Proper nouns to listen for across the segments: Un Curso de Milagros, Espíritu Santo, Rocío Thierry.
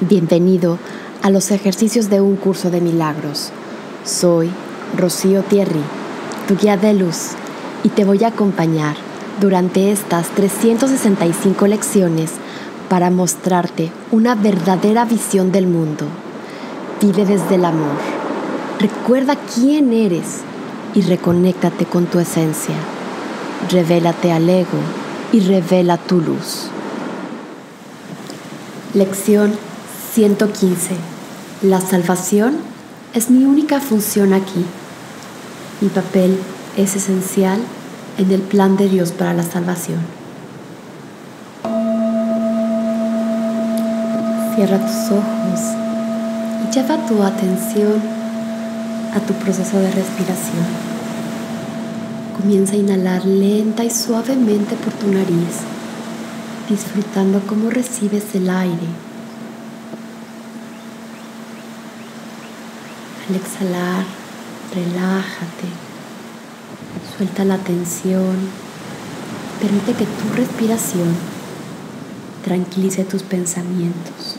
Bienvenido a los ejercicios de un curso de milagros. Soy Rocío Thierry, tu guía de luz, y te voy a acompañar durante estas 365 lecciones para mostrarte una verdadera visión del mundo. Vive desde el amor, recuerda quién eres y reconéctate con tu esencia. Revélate al ego y revela tu luz. Lección 115. La salvación es mi única función aquí. Mi papel es esencial en el plan de Dios para la salvación. Cierra tus ojos y lleva tu atención a tu proceso de respiración. Comienza a inhalar lenta y suavemente por tu nariz, disfrutando cómo recibes el aire. Al exhalar, relájate, suelta la tensión, permite que tu respiración tranquilice tus pensamientos.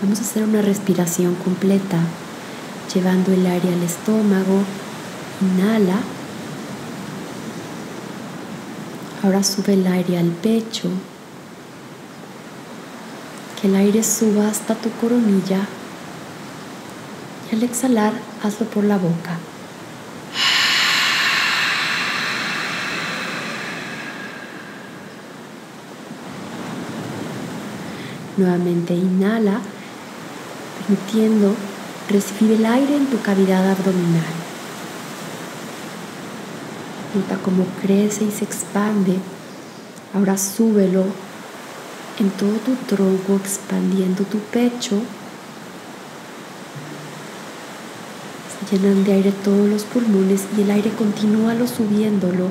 Vamos a hacer una respiración completa, llevando el aire al estómago, inhala, ahora sube el aire al pecho, que el aire suba hasta tu coronilla. Al exhalar, hazlo por la boca. Nuevamente inhala, permitiendo recibir el aire en tu cavidad abdominal. Nota cómo crece y se expande. Ahora súbelo en todo tu tronco, expandiendo tu pecho. Llenan de aire todos los pulmones y el aire continúalo subiéndolo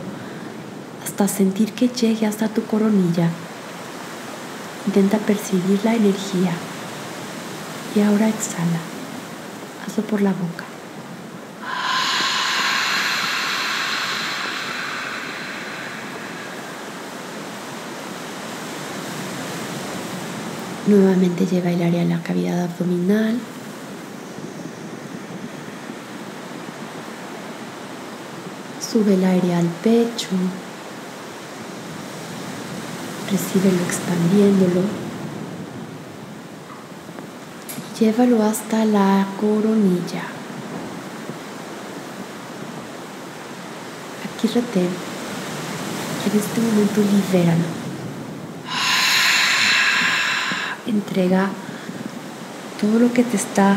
hasta sentir que llegue hasta tu coronilla. Intenta percibir la energía y ahora exhala. Hazlo por la boca. Nuevamente lleva el aire a la cavidad abdominal. Sube el aire al pecho, recíbelo expandiéndolo y llévalo hasta la coronilla. Aquí retén, en este momento libéralo. Entrega todo lo que te está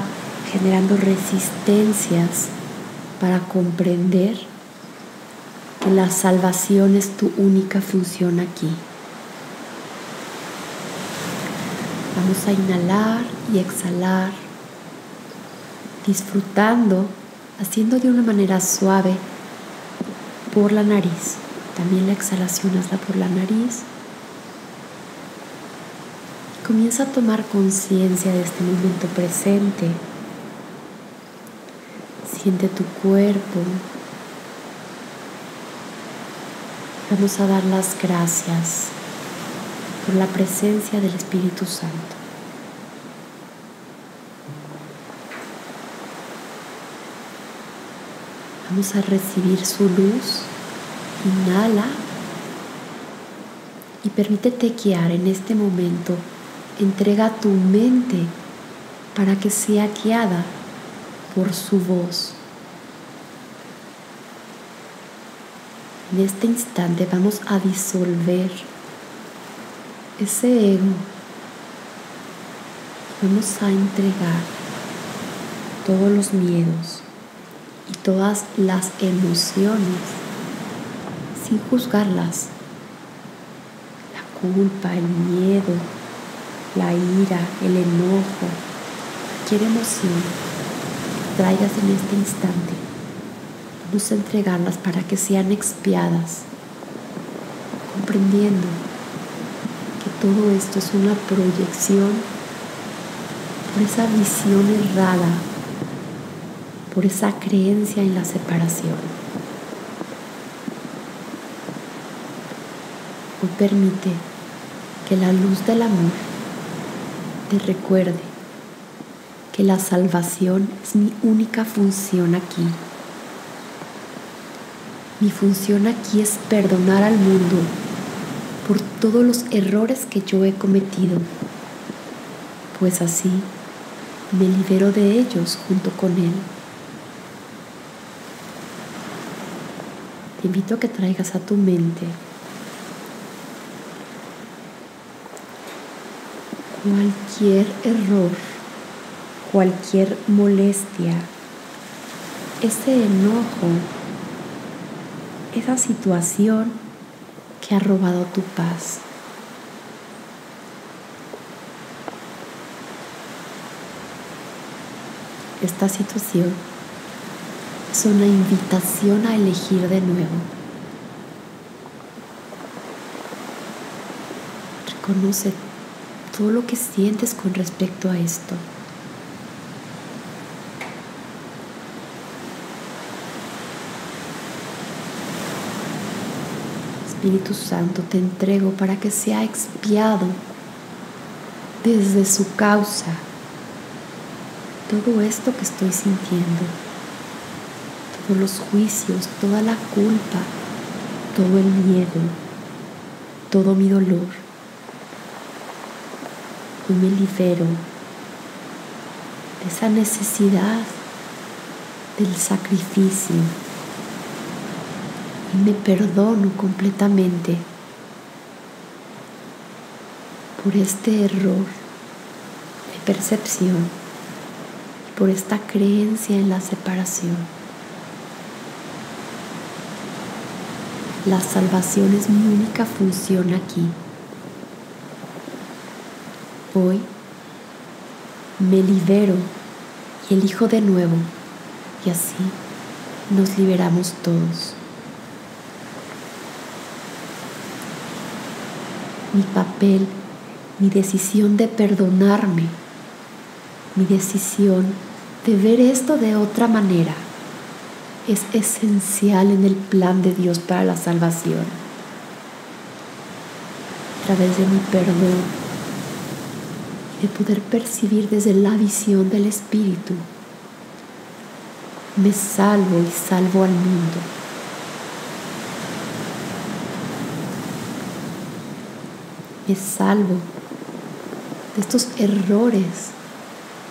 generando resistencias para comprender. La salvación es tu única función aquí. Vamos a inhalar y exhalar, disfrutando, haciendo de una manera suave por la nariz. También la exhalación hazla por la nariz. Comienza a tomar conciencia de este momento presente. Siente tu cuerpo. Vamos a dar las gracias por la presencia del Espíritu Santo. Vamos a recibir su luz. Inhala y permítete guiar en este momento. Entrega tu mente para que sea guiada por su voz. En este instante vamos a disolver ese ego. Vamos a entregar todos los miedos y todas las emociones sin juzgarlas. La culpa, el miedo, la ira, el enojo, cualquier emoción que traigas en este instante. Vamos a entregarlas para que sean expiadas, comprendiendo que todo esto es una proyección por esa visión errada, por esa creencia en la separación. Hoy permite que la luz del amor te recuerde que la salvación es mi única función aquí. Mi función aquí es perdonar al mundo por todos los errores que yo he cometido, pues así me libero de ellos junto con Él. Te invito a que traigas a tu mente cualquier error, cualquier molestia, ese enojo, esa situación que ha robado tu paz. Esta situación es una invitación a elegir de nuevo. Reconoce todo lo que sientes con respecto a esto. Espíritu Santo, te entrego para que sea expiado desde su causa todo esto que estoy sintiendo, todos los juicios, toda la culpa, todo el miedo, todo mi dolor. Hoy me libero de esa necesidad del sacrificio y me perdono completamente por este error de percepción, por esta creencia en la separación. La salvación es mi única función aquí. Hoy me libero y elijo de nuevo, y así nos liberamos todos. Mi papel, mi decisión de perdonarme, mi decisión de ver esto de otra manera es esencial en el plan de Dios para la salvación. A través de mi perdón, de poder percibir desde la visión del Espíritu, me salvo y salvo al mundo. Me salvo de estos errores,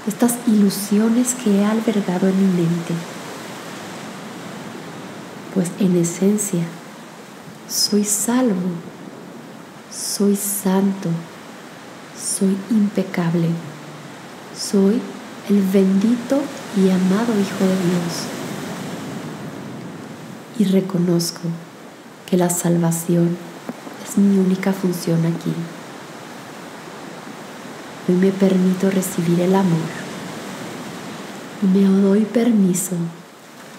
estas ilusiones que he albergado en mi mente, pues en esencia soy salvo, soy santo, soy impecable, soy el bendito y amado Hijo de Dios, y reconozco que la salvación es mi única función aquí. Hoy me permito recibir el amor. Me doy permiso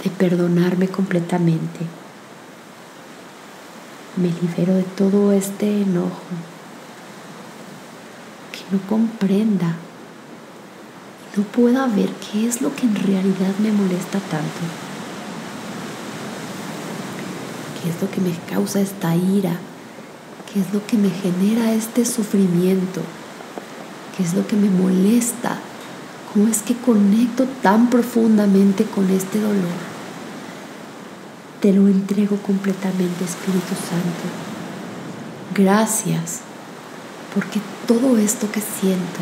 de perdonarme completamente. Me libero de todo este enojo que no comprenda y no pueda ver qué es lo que en realidad me molesta tanto. Qué es lo que me causa esta ira. Qué es lo que me genera este sufrimiento. ¿Qué es lo que me molesta? ¿Cómo es que conecto tan profundamente con este dolor? Te lo entrego completamente, Espíritu Santo. Gracias, porque todo esto que siento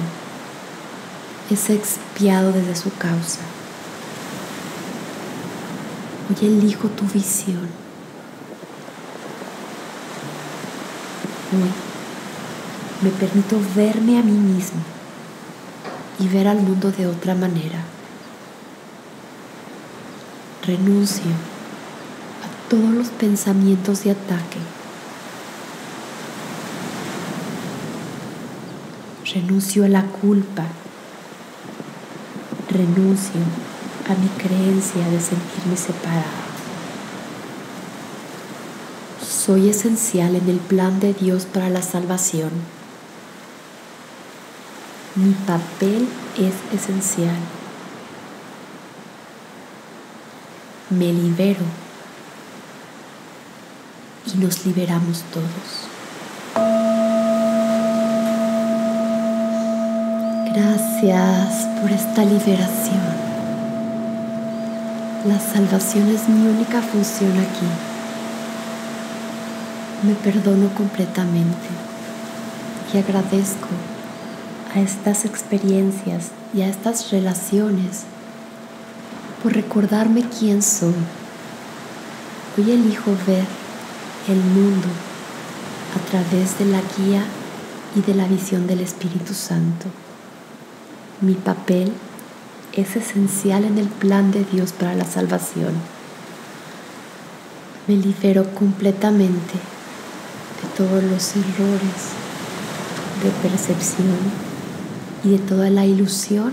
es expiado desde su causa. Hoy elijo tu visión. Hoy me permito verme a mí mismo y ver al mundo de otra manera. Renuncio a todos los pensamientos de ataque. Renuncio a la culpa. Renuncio a mi creencia de sentirme separada. Soy esencial en el plan de Dios para la salvación. Mi papel es esencial. Me libero y nos liberamos todos. Gracias por esta liberación. La salvación es mi única función aquí. Me perdono completamente y agradezco a estas experiencias y a estas relaciones por recordarme quién soy. Hoy elijo ver el mundo a través de la guía y de la visión del Espíritu Santo. Mi papel es esencial en el plan de Dios para la salvación. Me libero completamente de todos los errores de percepción y de toda la ilusión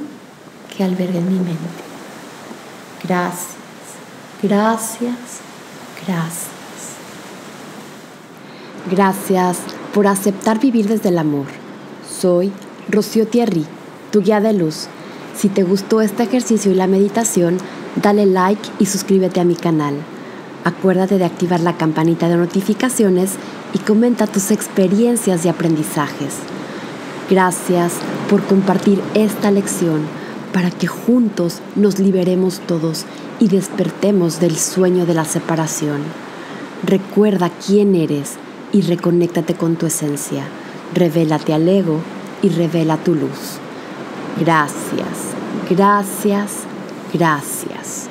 que alberga en mi mente. Gracias, gracias, gracias. Gracias por aceptar vivir desde el amor. Soy Rocío Thierry, tu guía de luz. Si te gustó este ejercicio y la meditación, dale like y suscríbete a mi canal. Acuérdate de activar la campanita de notificaciones y comenta tus experiencias y aprendizajes. Gracias por compartir esta lección para que juntos nos liberemos todos y despertemos del sueño de la separación. Recuerda quién eres y reconéctate con tu esencia. Revélate al ego y revela tu luz. Gracias, gracias, gracias.